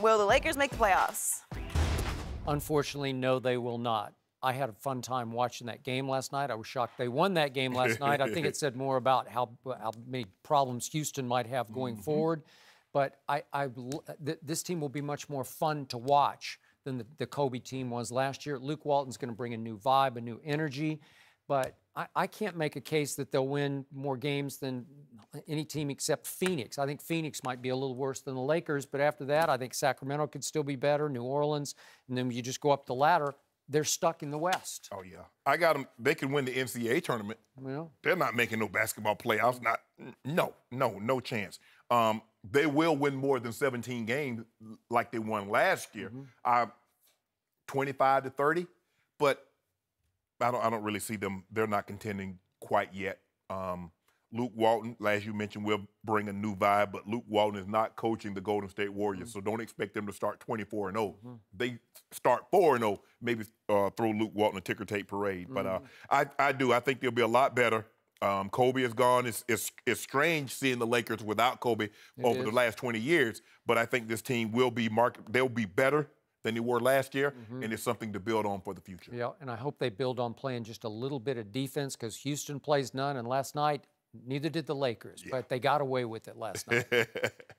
Will the Lakers make the playoffs? Unfortunately, no, they will not. I had a fun time watching that game last night. I was shocked they won that game last night. I think it said more about how many problems Houston might have going forward. But this team will be much more fun to watch than the Kobe team was last year. Luke Walton's going to bring a new vibe, a new energy. But I can't make a case that they'll win more games than any team except Phoenix. I think Phoenix might be a little worse than the Lakers, but after that, I think Sacramento could still be better, New Orleans, and then you just go up the ladder. They're stuck in the West. Oh, yeah. I got them. They can win the NCAA tournament. Well, they're not making no basketball playoffs. No chance. They will win more than 17 games like they won last year, 25 to 30. But I don't really see them. They're not contending quite yet. Luke Walton, as you mentioned, will bring a new vibe, but Luke Walton is not coaching the Golden State Warriors, so don't expect them to start 24-0. They start 4-0, maybe throw Luke Walton a ticker tape parade. But I think they'll be a lot better. Kobe is gone. It's strange seeing the Lakers without Kobe over the last 20 years, but I think this team will be they'll be better than they were last year, and it's something to build on for the future. Yeah, and I hope they build on playing just a little bit of defense because Houston plays none, and last night, neither did the Lakers, but they got away with it last night.